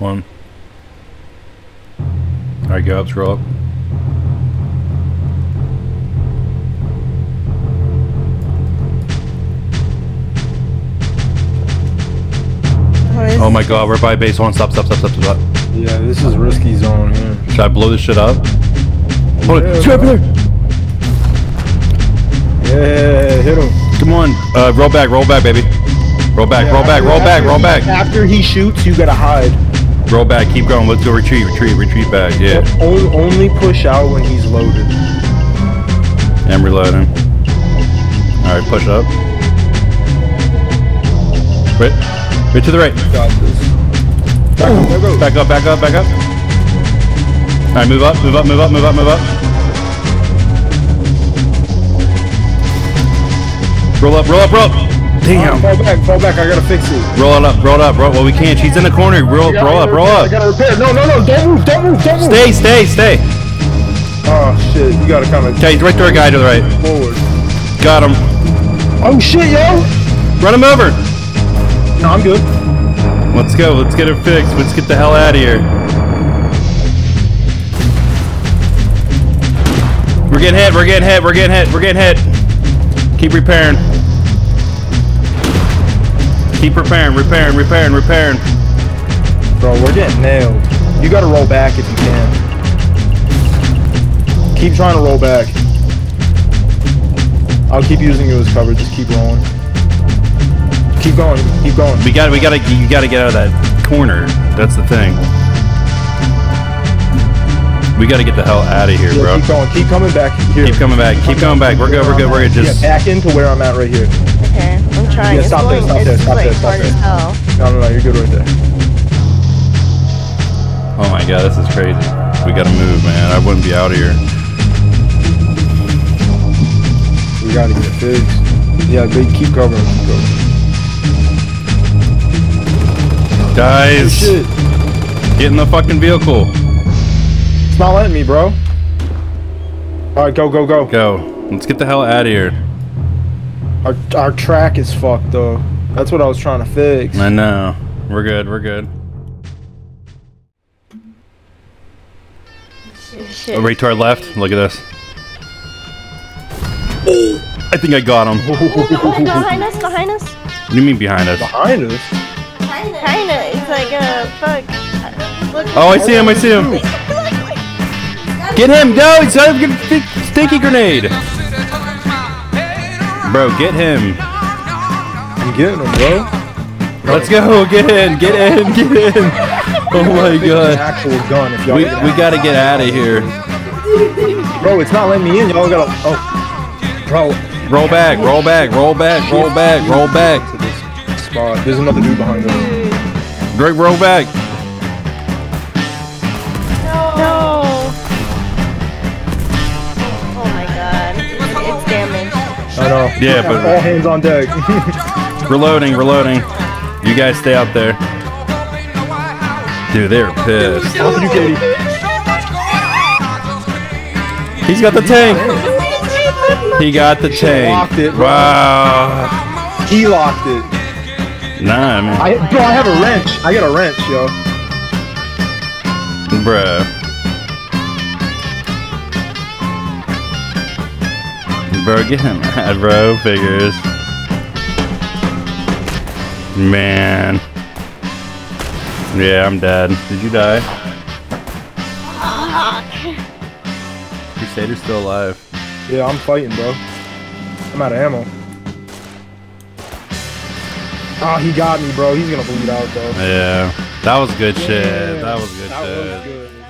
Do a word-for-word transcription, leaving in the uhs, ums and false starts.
One. Alright, go up, scroll up. Oh my god, we're by base one. Stop, stop, stop, stop, stop. Yeah, this is risky zone here. Should I blow this shit up? Hold yeah, it. Shoot up here. Yeah, hit him. Come on. Uh, roll back, roll back, baby. Roll back, yeah, roll back, roll back, roll back. After he shoots, you gotta hide. Roll back, keep going. Let's go retreat, retreat, retreat back. Yeah. Only push out when he's loaded. And reloading. Alright, push up. Quit. Right to the right. Got this. Back, oh. back up, back up, back up. All right, move up, move up, move up, move up, move up. Roll up, roll up, roll up. Damn. Oh, fall back, fall back. I gotta fix it. Roll it up, roll it up, roll. Well, we can't. She's in the corner. Roll, gotta, roll up, repair. roll up. I gotta repair. No, no, no. Don't move, don't move, don't move. Stay, stay, stay. Oh shit, you gotta come. Okay, right to our guy to the right. Forward. Got him. Oh shit, yo. Run him over. No, I'm good. Let's go. Let's get it fixed. Let's get the hell out of here. We're getting hit. We're getting hit. We're getting hit. We're getting hit. Keep repairing. Keep repairing. Repairing. Repairing. Repairing. Bro, we're getting nailed. You gotta roll back if you can. Keep trying to roll back. I'll keep using you as cover. Just keep rolling. Keep going, keep going. We got, we got to, you got to get out of that corner. That's the thing. We got to get the hell out of here, yeah, bro. Keep going, keep coming back here. Keep coming back, keep coming back. We're good, we're good, we're good. Just yeah, back into where I'm at right here. Okay, I'm trying. Yeah, stop there, stop there, stop there, stop there. No, no, no, you're good right there. Oh my god, this is crazy. We got to move, man. I wouldn't be out of here. We got to get fixed. Yeah, they keep covering. Keep covering. Guys, get in the fucking vehicle. It's not letting me, bro. All right, go, go, go. Go. Let's get the hell out of here. Our, our track is fucked, though. That's what I was trying to fix. I know. We're good. We're good. Shit. Over to our left. Look at this. Oh, I think I got him. Oh, no, behind us, behind us. What do you mean behind us? Behind us? Kinda, it's like a fuck. Oh, I see him! I see him! Get him! Go! He's got a stinky grenade. Bro, get him! I'm getting him, bro. Let's go! Get in! Get in! Get in! Oh my god! We we gotta get out of here. Bro, it's not letting me in. Y'all gotta. Oh, bro. Roll back! Roll back! Roll back! Roll back! Roll back! Uh, there's another dude behind us. Greg, roll back. No. No. Oh my god. It's damaged. I know. Yeah, but. All hands on deck. Reloading, reloading. You guys stay out there. Dude, they're pissed. Open you, Katie. He's got the tank. He got the tank. Locked it. Wow. He locked it. Nah, man. I, bro, I have a wrench. I got a wrench, yo. Bruh. Bro, get him out, bro. Figures. Man. Yeah, I'm dead. Did you die? Fuck. Crusader's still alive. Yeah, I'm fighting, bro. I'm out of ammo. Oh, he got me, bro. He's gonna bleed out, though. Yeah. That was good yeah. shit. That was good that shit. Was good.